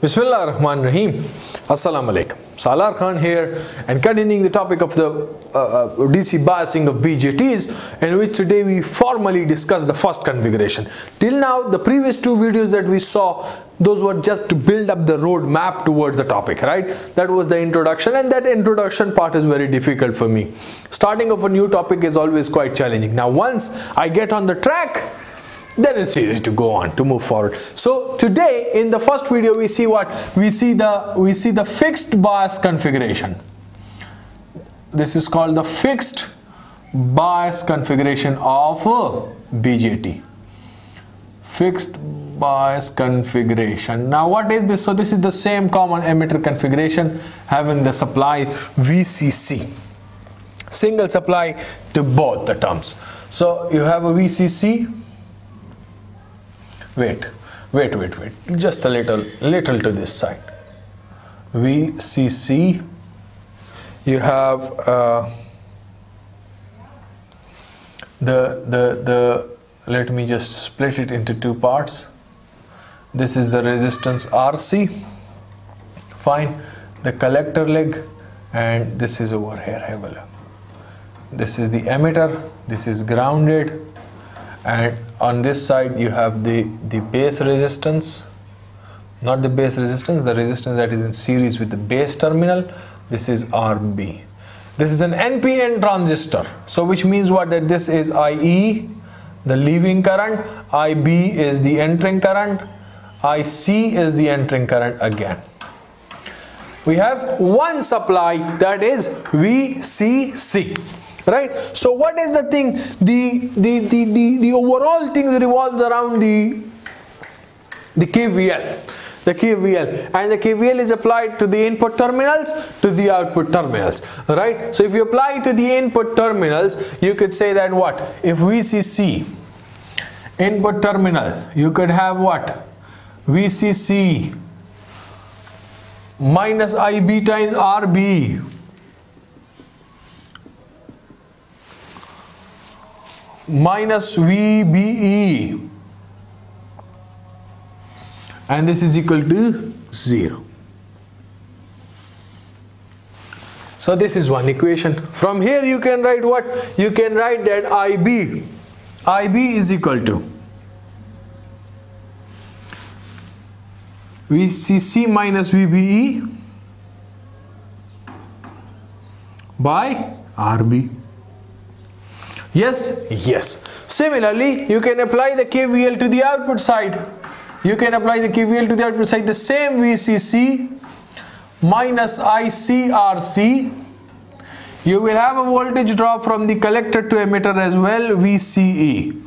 Bismillahirrahmanirrahim. Assalamu alaikum. Salar Khan here, and continuing the topic of the DC biasing of BJTs, in which today we formally discuss the first configuration. Till now, the previous two videos that we saw, those were just to build up the roadmap towards the topic, right? That was the introduction, and that introduction part is very difficult for me. Starting off a new topic is always quite challenging. Now, once I get on the track, then it's easy to go on to move forward. So today in the first video we see what? We see the fixed bias configuration. This is called the fixed bias configuration of BJT. Fixed bias configuration. Now what is this? So this is the same common emitter configuration having the supply VCC. Single supply to both the terms. So you have a VCC. Wait, just a little to this side. VCC, you have let me just split it into two parts. This is the resistance RC, fine, the collector leg, and this is over here, have a look. This is the emitter, this is grounded, and on this side you have the base resistance, not the base resistance, the resistance that is in series with the base terminal. This is RB. This is an NPN transistor, so which means what? That this is IE, the leaving current, IB is the entering current, IC is the entering current again. We have one supply, that is VCC. Right, so what is the thing? The overall thing revolves around the KVL. The KVL, and the KVL is applied to the input terminals, to the output terminals. Right, so if you apply to the input terminals, you could say that what? If VCC input terminal, you could have what? VCC minus IB times RB minus VBE, and this is equal to 0. So this is one equation. From here you can write what? You can write that IB is equal to VCC minus VBE by RB. Yes. Similarly, you can apply the KVL to the output side. You can apply the KVL to the output side. The same VCC minus ICRC. You will have a voltage drop from the collector to emitter as well. VCE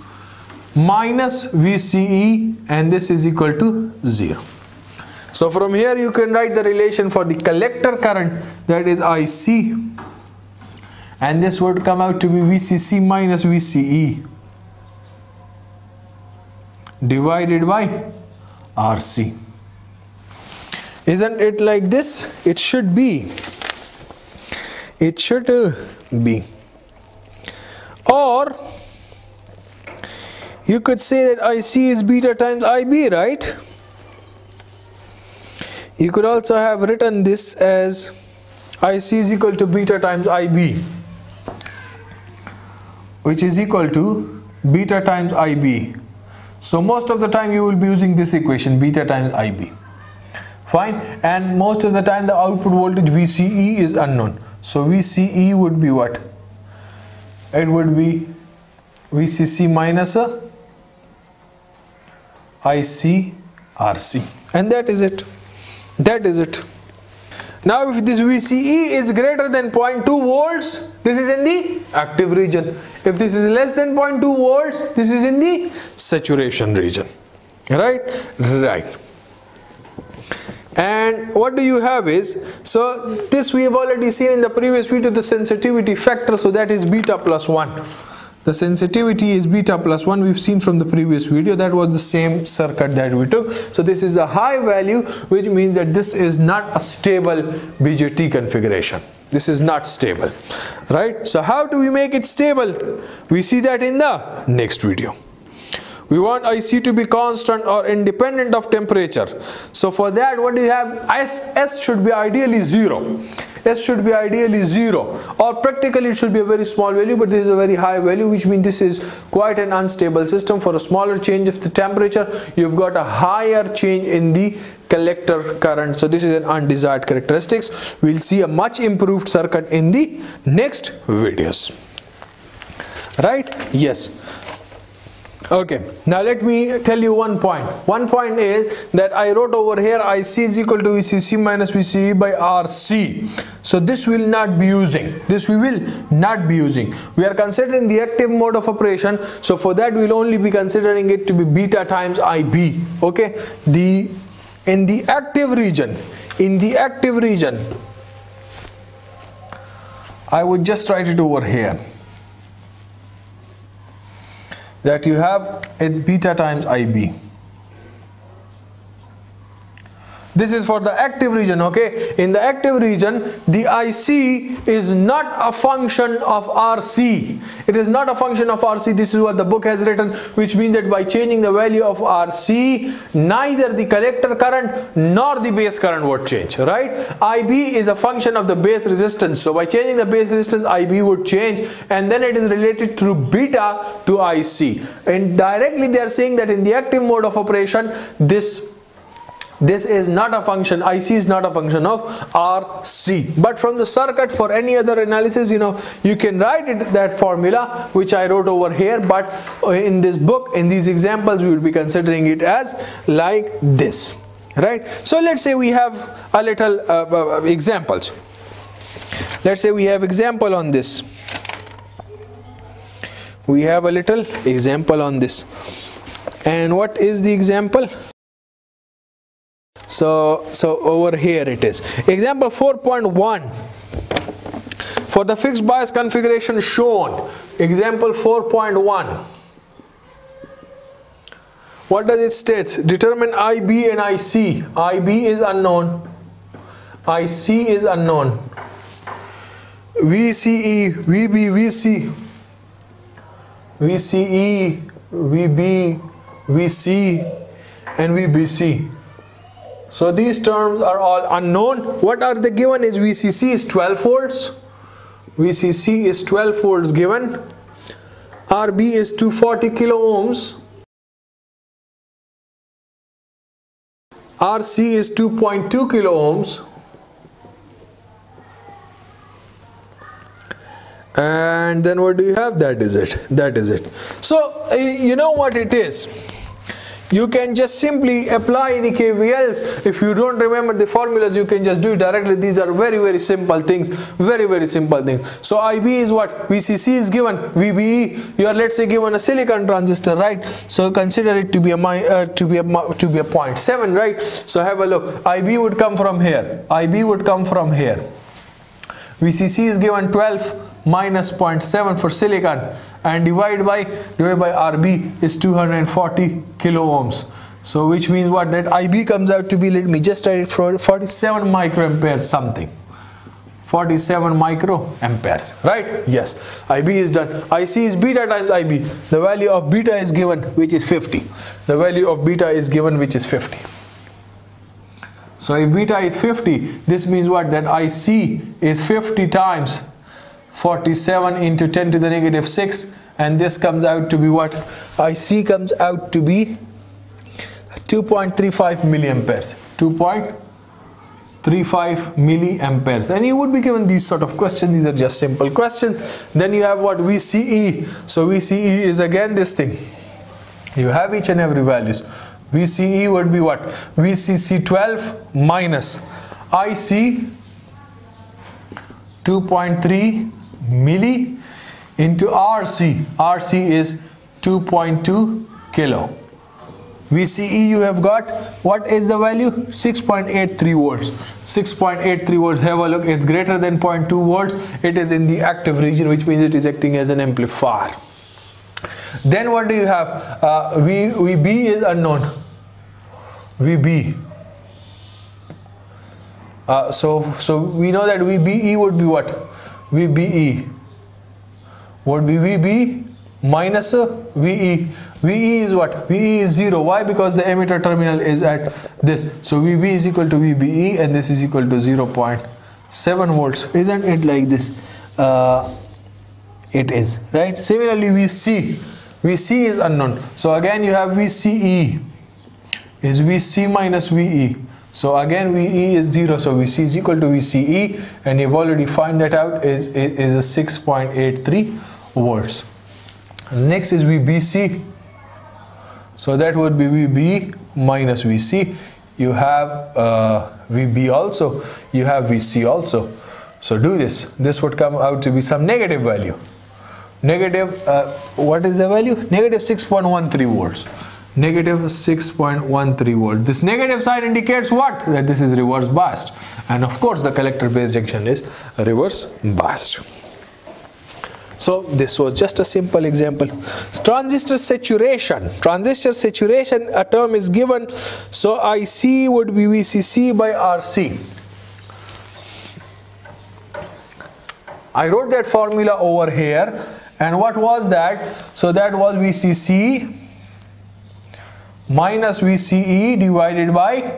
minus VCE, and this is equal to 0. So from here you can write the relation for the collector current, that is IC. And this would come out to be VCC minus VCE divided by RC. Isn't it like this? It should be. It should be. Or you could say that IC is beta times IB, right? You could also have written this as IC is equal to beta times IB, which is equal to beta times IB. So most of the time you will be using this equation, beta times IB. Fine, and most of the time the output voltage VCE is unknown. So VCE would be what? It would be VCC minus ICRC. And that is it. That is it. Now if this VCE is greater than 0.2 volts, this is in the active region. If this is less than 0.2 volts, this is in the saturation region. Right? Right. And what do you have is, so this we have already seen in the previous video, the sensitivity factor, so that is beta plus 1. The sensitivity is beta plus 1, we've seen from the previous video. That was the same circuit that we took. So this is a high value, which means that this is not a stable BJT configuration. This is not stable, right? So how do we make it stable? We see that in the next video. We want IC to be constant or independent of temperature. So for that, what do you have? S should be ideally 0. S should be ideally 0, or practically it should be a very small value, but this is a very high value, which means this is quite an unstable system. For a smaller change of the temperature, you've got a higher change in the collector current. So this is an undesired characteristics. We'll see a much improved circuit in the next videos. Right? Yes. Okay, now let me tell you one point. One point is that I wrote over here IC is equal to VCC minus VCE by RC. So this will not be using. This we will not be using. We are considering the active mode of operation. So for that we'll only be considering it to be beta times IB. Okay, in the active region, I would just write it over here, that you have it beta times IB. This is for the active region. Okay, in the active region, the IC is not a function of RC. It is not a function of RC. This is what the book has written, which means that by changing the value of RC, neither the collector current nor the base current would change, right? IB is a function of the base resistance. So by changing the base resistance, IB would change, and then it is related through beta to IC. And directly they are saying that in the active mode of operation, this is not a function, IC is not a function of RC. But from the circuit, for any other analysis, you can write it that formula which I wrote over here, but in this book, in these examples, we will be considering it as like this, right? So let's say we have a little examples. Let's say we have example on this. We have a little example on this. And what is the example? So over here it is example 4.1 for the fixed bias configuration shown. Example 4.1, what does it states? Determine IB and IC. IB is unknown, IC is unknown, VCE, VB, VC, VCE, VB, VC and VBC. So these terms are all unknown. What are they given is VCC is 12 volts. VCC is 12 volts given. RB is 240 kilo ohms. RC is 2.2 kilo ohms. And then what do you have? That is it. That is it. So you know what it is. You can just simply apply the KVLs. If you don't remember the formulas, you can just do it directly. These are very, very simple things. Very, very simple things. So IB is what? VCC is given. VBE, you are, let's say, given a silicon transistor, right? So consider it to be a 0.7, right? So have a look. IB would come from here. IB would come from here. VCC is given 12 minus 0.7 for silicon. And divided by RB is 240 kilo ohms. So which means what? That IB comes out to be, let me just write it, for 47 microamperes something. 47 microamperes, right? Yes, IB is done. IC is beta times IB. The value of beta is given, which is 50. The value of beta is given, which is 50. So if beta is 50, this means what? That IC is 50 times 47 into 10 to the negative 6, and this comes out to be what? IC comes out to be 2.35 milliamperes. 2.35 milliamperes. And you would be given these sort of questions. These are just simple questions. Then you have what? VCE. So VCE is again this thing. You have each and every values. VCE would be what? VCC 12 minus IC 2.3 milli into RC. RC is 2.2 kilo. VCE you have got, what is the value? 6.83 volts. 6.83 volts, have a look, it's greater than 0.2 volts. It is in the active region, which means it is acting as an amplifier. Then what do you have? VB is unknown. VB. So we know that VBE would be what? VBE would be VB, minus VE. VE is what? VE is 0. Why? Because the emitter terminal is at this. So VB is equal to VBE and this is equal to 0.7 volts. Isn't it like this? It is, right? Similarly, VC. VC is unknown. So again, you have VCE is VC minus VE. So again, VE is 0. So VC is equal to VCE, and you've already found that out, is a 6.83 volts. Next is VBC. So that would be VB minus VC. You have VB also. You have VC also. So do this. This would come out to be some negative value. Negative, what is the value? Negative 6.13 volts. Negative 6.13 volt. This negative side indicates what? That this is reverse biased, and of course the collector base junction is reverse biased. So this was just a simple example. Transistor saturation. Transistor saturation, a term is given. So IC would be VCC by RC. I wrote that formula over here, and what was that? So that was VCC minus VCE divided by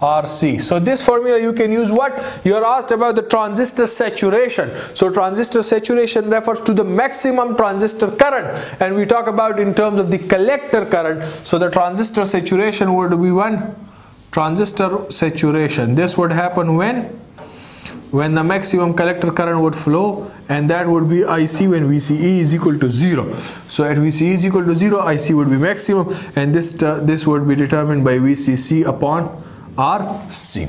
RC. So this formula you can use what? You are asked about the transistor saturation. So transistor saturation refers to the maximum transistor current, and we talk about in terms of the collector current. So the transistor saturation would be when? Transistor saturation. This would happen when? When the maximum collector current would flow, and that would be IC when VCE is equal to 0. So at VCE is equal to 0, IC would be maximum, and this would be determined by VCC upon RC.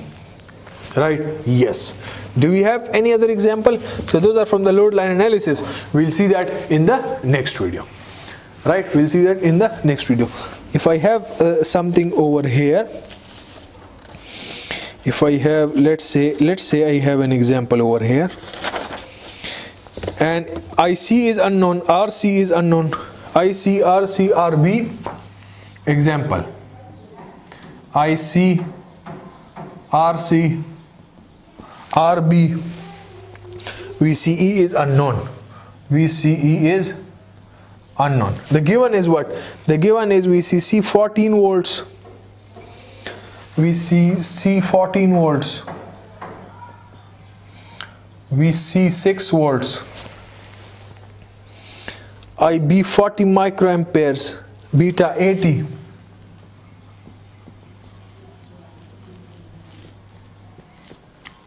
Right? Yes. Do we have any other example? So those are from the load line analysis. We'll see that in the next video. Right? We'll see that in the next video. If I have something over here, if I have, let's say I have an example over here, and IC is unknown, RC is unknown, IC, RC, RB, example, IC, RC, RB, VCE is unknown, VCE is unknown. The given is what? The given is VCC 14 volts. VCC 14 volts, VC 6 volts, IB 40 microamperes, beta 80,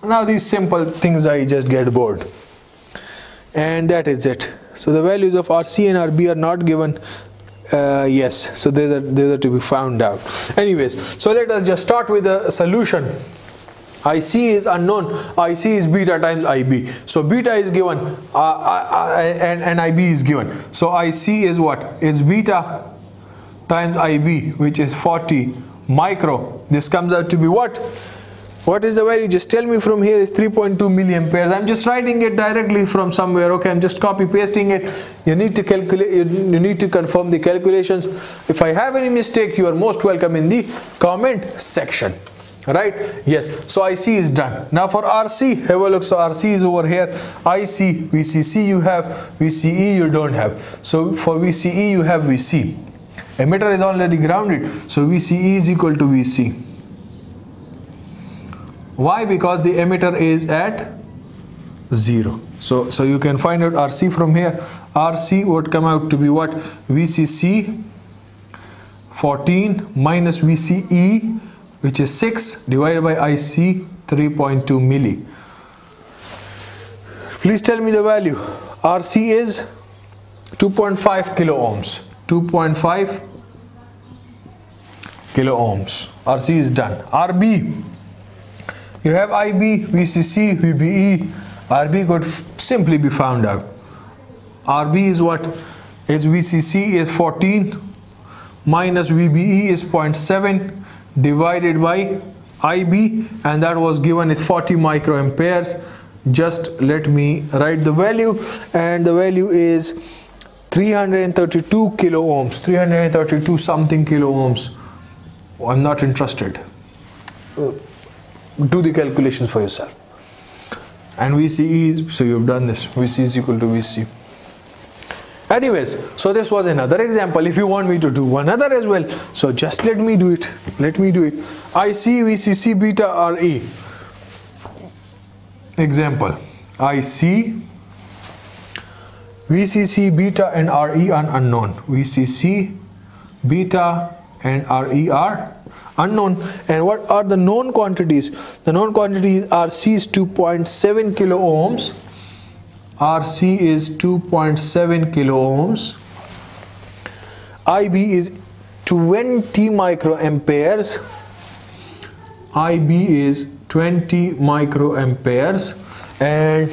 now these simple things I just get bored, and that is it. So the values of RC and RB are not given. Yes, so these are to be found out. Anyways, so let us just start with a solution. IC is unknown. IC is beta times IB. So beta is given and IB is given. So IC is what? It's beta times IB, which is 40 micro. This comes out to be what? What is the value? Just tell me from here. Is 3.2 milliamperes. I'm just writing it directly from somewhere. Okay, I'm just copy pasting it. You need to calculate. You need to confirm the calculations. If I have any mistake, you are most welcome in the comment section. Right? Yes. So IC is done. Now for RC, have a look. So RC is over here. IC, VCC you have, VCE you don't have. So for VCE you have VC. Emitter is already grounded. So VCE is equal to VC. Why? Because the emitter is at 0. So you can find out RC from here. RC would come out to be what? VCC 14 minus VCE, which is 6, divided by IC 3.2 milli. Please tell me the value. RC is 2.5 kilo ohms. 2.5 kilo ohms. RC is done. RB. You have IB, VCC, VBE, RB could simply be found out. RB is what? It's VCC is 14 minus VBE is 0.7 divided by IB, and that was given is 40 microamperes. Just let me write the value, and the value is 332 kilo ohms, 332 something kilo ohms. I'm not interested. Do the calculations for yourself. And VCE is, so you've done this, VC is equal to VC. Anyways, so this was another example. If you want me to do one other as well, so just let me do it. IC VCC beta RE. Example, IC VCC beta and RE are unknown. VCC beta and RE are unknown. And what are the known quantities? The known quantities, RC is 2.7 kilo ohms. RC is 2.7 kilo ohms. IB is 20 microamperes. IB is 20 microamperes. And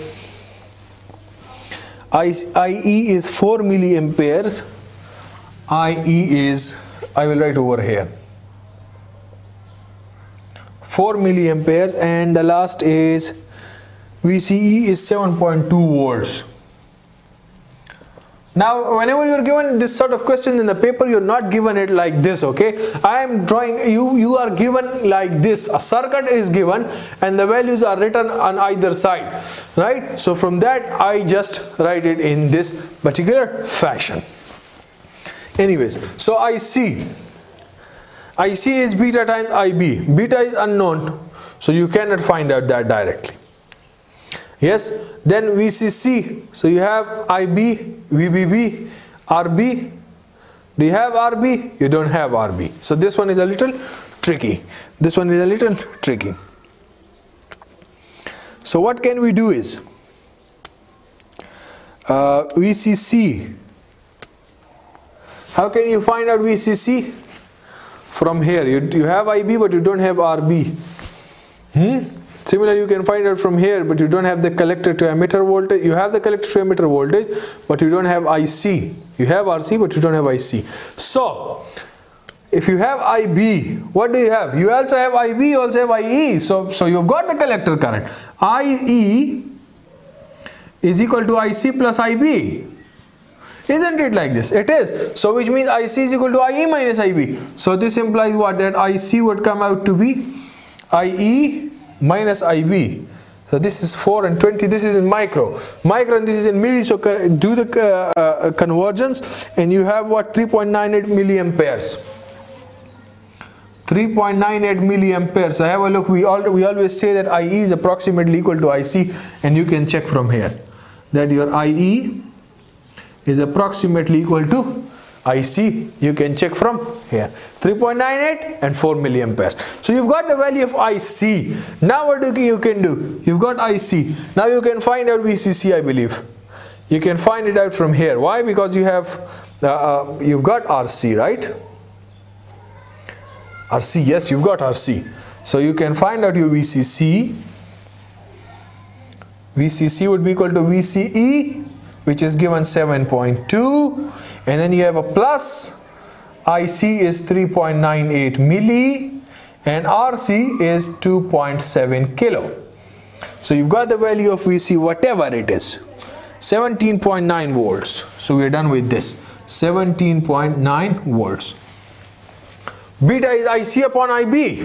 IE is 4 milliamperes. IE is, I will write over here, 4 milliamperes. And the last is VCE is 7.2 volts. Now, whenever you are given this sort of question in the paper, you are not given it like this, okay? I am drawing, you are given like this. A circuit is given and the values are written on either side, right? So from that, I just write it in this particular fashion. Anyways, so IC is beta times IB. Beta is unknown, so you cannot find out that directly. Yes, then VCC, so you have IB, VBB, RB. Do you have RB? You don't have RB. So this one is a little tricky. So what can we do is, VCC, how can you find out VCC? From here, you have IB but you don't have RB. Similarly, you can find out from here, but you don't have the collector to emitter voltage. You have the collector to emitter voltage, but you don't have IC. You have RC, but you don't have IC. So, if you have IB, what do you have? You also have IB, you also have IE. So you've got the collector current. IE is equal to IC plus IB. Isn't it like this? It is. So, which means IC is equal to IE minus IB. So, this implies what? That IC would come out to be IE minus IB. So this is 4 and 20, this is in micro, and this is in milli. So do the convergence and you have what? 3.98 milliamperes. 3.98 milliamperes. So have a look, we always say that IE is approximately equal to IC, and you can check from here that your IE is approximately equal to IC. You can check from here, 3.98 and 4 milliamperes. So you've got the value of IC. Now what you can do? You've got IC. Now you can find out VCC, I believe. You can find it out from here. Why? Because you have, you've got RC, right? RC, yes, you've got RC. So you can find out your VCC. VCC would be equal to VCE, which is given 7.2, and then you have a plus. IC is 3.98 milli and RC is 2.7 kilo. So you've got the value of VC, whatever it is, 17.9 volts. So we're done with this, 17.9 volts. Beta is IC upon IB.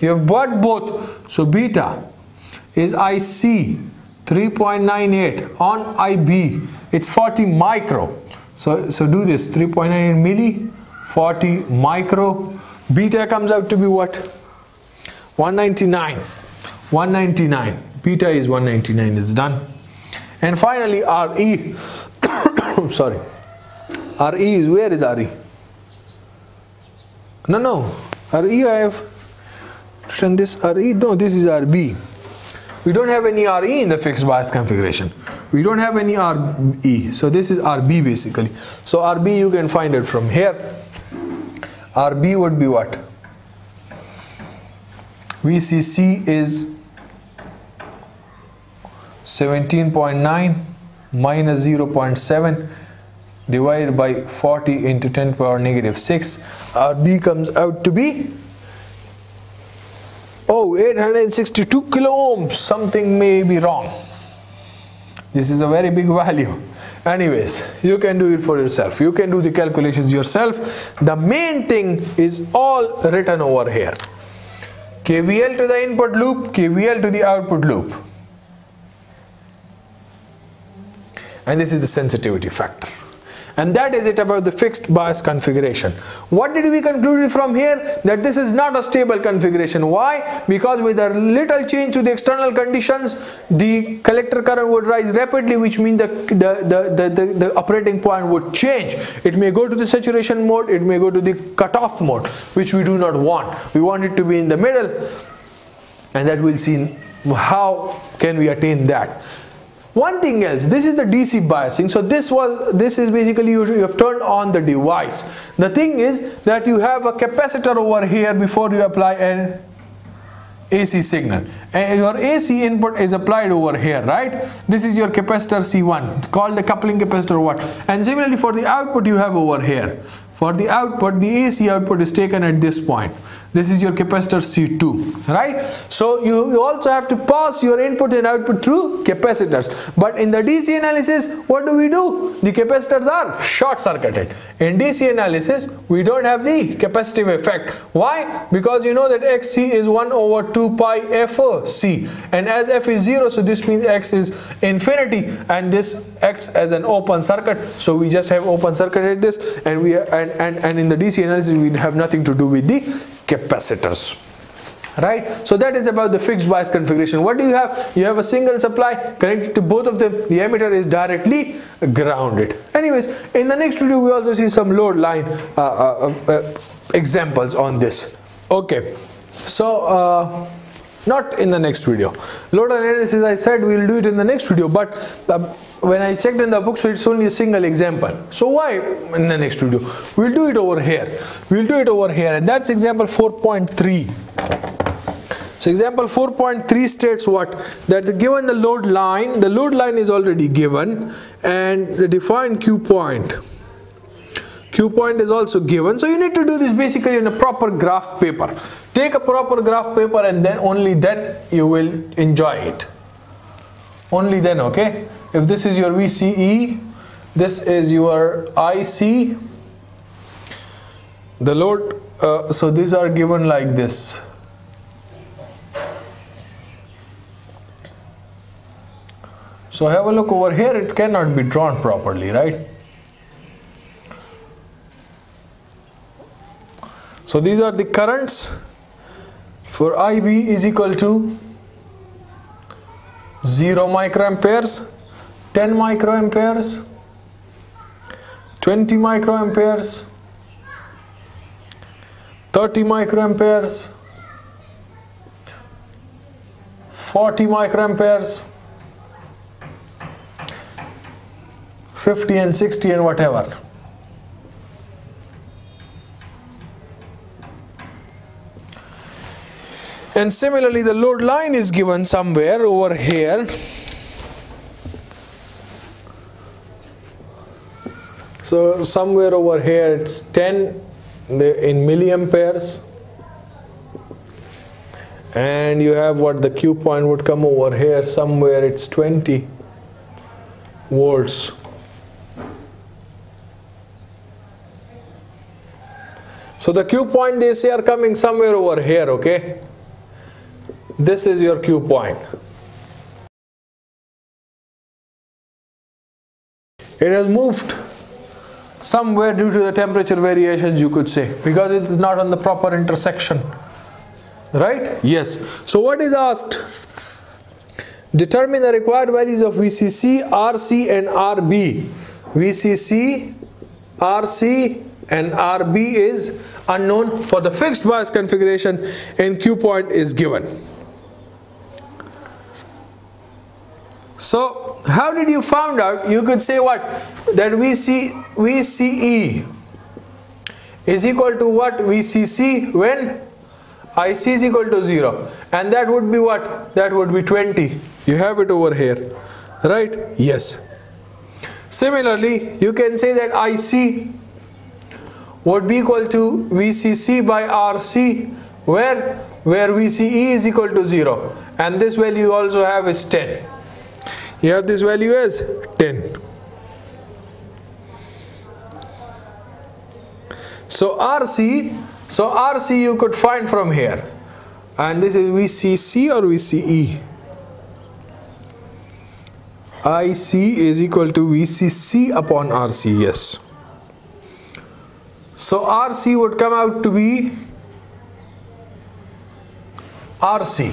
You've got both. So beta is IC 3.98 on IB, it's 40 micro. So do this, 3.98 milli, 40 micro. Beta comes out to be what? 199. Beta is 199, it's done. And finally RE, sorry, RE is, where is RE? No, RE I have written this RE, no, this is RB. We don't have any RE in the fixed bias configuration. We don't have any RE. So this is RB basically. So RB you can find it from here. RB would be what? VCC is 17.9 minus 0.7 divided by 40 into 10 power negative 6. RB comes out to be 862 kilo ohms. Something may be wrong. This is a very big value. Anyways, you can do it for yourself. You can do the calculations yourself. The main thing is all written over here. KVL to the input loop, KVL to the output loop. and this is the sensitivity factor. And that is it about the fixed bias configuration. What did we conclude from here? That this is not a stable configuration. Why? Because with a little change to the external conditions, the collector current would rise rapidly, which means the operating point would change. It may go to the saturation mode, it may go to the cutoff mode, which we do not want. We want it to be in the middle, and that we'll see how can we attain that. One thing else, this is the DC biasing. So this is basically you have turned on the device. The thing is that you have a capacitor over here before you apply an AC signal. And your AC input is applied over here, right? This is your capacitor C1, called the coupling capacitor what? And similarly for the output you have over here. For the output, the AC output is taken at this point. This is your capacitor C2, right? So you also have to pass your input and output through capacitors. But in the DC analysis, what do? The capacitors are short-circuited. In DC analysis, we don't have the capacitive effect. Why? Because you know that XC is 1 over 2 pi FC. And as F is 0, so this means X is infinity. And this acts as an open circuit. So we just have open circuited this, and we and in the DC analysis, we have nothing to do with the capacitors, right? So that is about the fixed bias configuration. What do you have? You have a single supply connected to both of them. The emitter is directly grounded. Anyways, in the next video, we also see some load line examples on this. Okay, so not in the next video. Load analysis, I said we'll do it in the next video, but when I checked in the book, so it's only a single example. So why in the next video? We'll do it over here. We'll do it over here, and that's example 4.3. So example 4.3 states what? That given the load line is already given, and the defined Q point is also given. So you need to do this basically in a proper graph paper. Take a proper graph paper, and then only then you will enjoy it. Only then, okay? If this is your VCE, this is your IC, the load, so these are given like this. So have a look over here, it cannot be drawn properly, right? So these are the currents for IB is equal to 0 microamperes, 10 microamperes, 20 microamperes, 30 microamperes, 40 microamperes, 50 and 60 and whatever. And similarly, the load line is given somewhere over here. So somewhere over here, it's 10 in milliamperes. And you have what the Q point would come over here. Somewhere it's 20 volts. So the Q point, they say, are coming somewhere over here, okay? This is your Q point. It has moved somewhere due to the temperature variations, you could say, because it is not on the proper intersection, right? Yes. So what is asked? Determine the required values of VCC, RC and RB. VCC, RC and RB is unknown for the fixed bias configuration, and Q point is given. So how did you found out? You could say what? That VCE is equal to what? VCC when IC is equal to 0. And that would be what? That would be 20. You have it over here. Right? Yes. Similarly, you can say that IC would be equal to VCC by RC where VCE is equal to 0. And this value you also have is 10. You have this value as 10. So RC you could find from here. And this is VCC or VCE? IC is equal to VCC upon RC, yes. So RC would come out to be RC.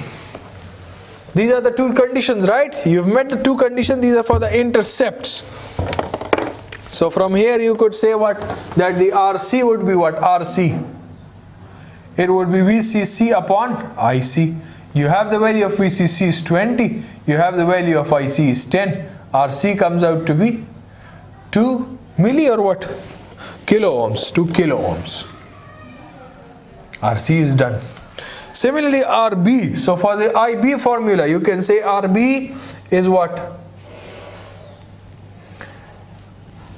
These are the two conditions, right? You've met the two conditions, these are for the intercepts. So from here you could say what? That the RC would be what? RC. It would be VCC upon IC. You have the value of VCC is 20. You have the value of IC is 10. RC comes out to be 2 milli or what? Kilo ohms, 2 kilo ohms. RC is done. Similarly, RB. So for the IB formula, you can say RB is what?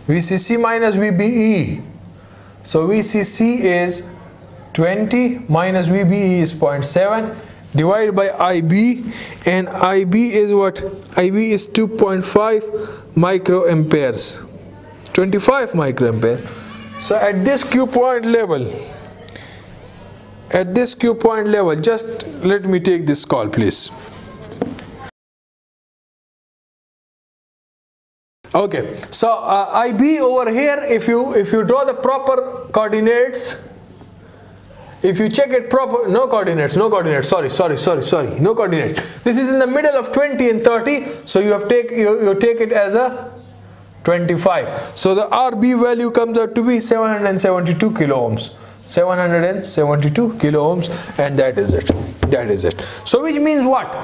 VCC minus VBE. So VCC is 20 minus VBE is 0.7 divided by IB, and IB is what? IB is 2.5 microamperes, 25 microampere. So at this Q point level, just let me take this call please. Okay, so IB over here, if you draw the proper coordinates, if you check it proper, no coordinate. This is in the middle of 20 and 30, so you have take it as a 25. So the RB value comes out to be 772 kilo ohms, 772 kilo ohms, and that is it. So which means what?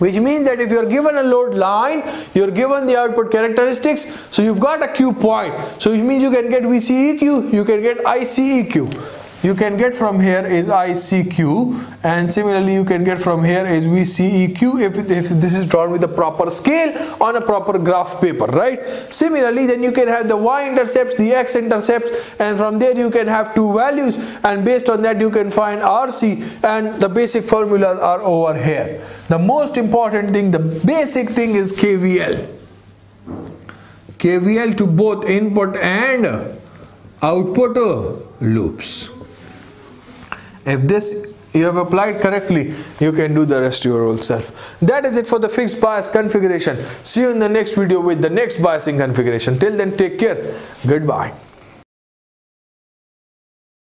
Which means that if you are given a load line, you are given the output characteristics, so you've got a Q point. So which means you can get VCEQ, you can get ICEQ. You can get from here is ICQ, and similarly you can get from here is VCEQ if this is drawn with a proper scale on a proper graph paper, right? Similarly, then you can have the y-intercepts, the x-intercepts, and from there you can have two values, and based on that you can find RC, and the basic formulas are over here. The most important thing, the basic thing is KVL. KVL to both input and output loops. If this you have applied correctly, you can do the rest your old self. That is it for the fixed bias configuration. See you in the next video with the next biasing configuration. Till then, take care. Goodbye.